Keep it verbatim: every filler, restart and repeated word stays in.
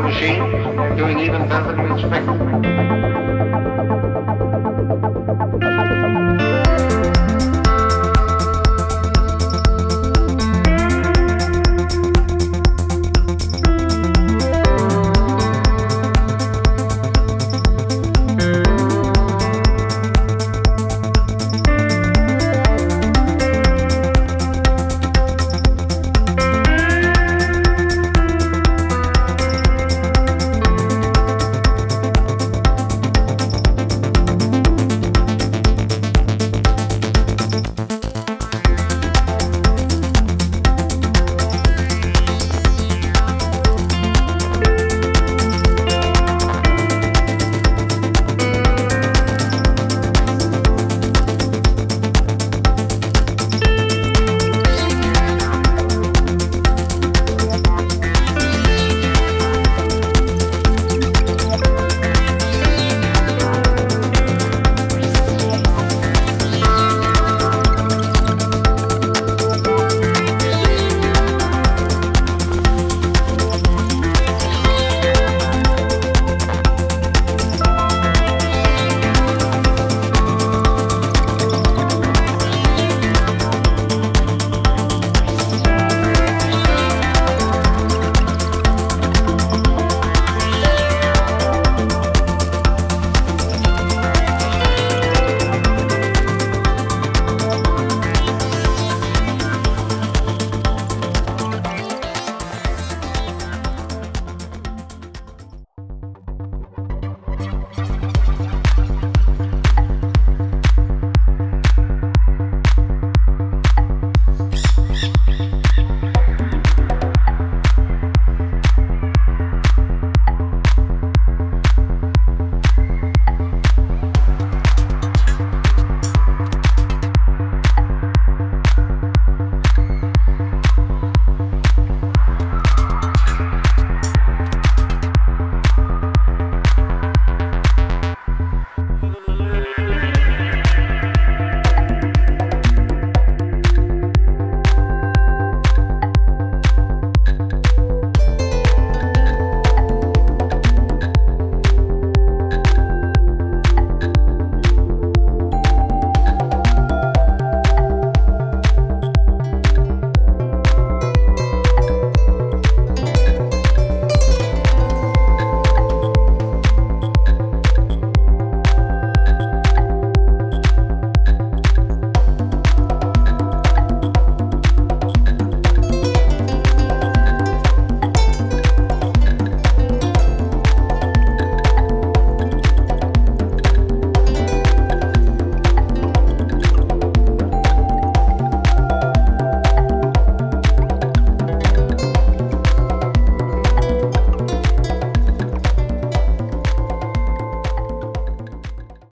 Machine, doing even better than we expected.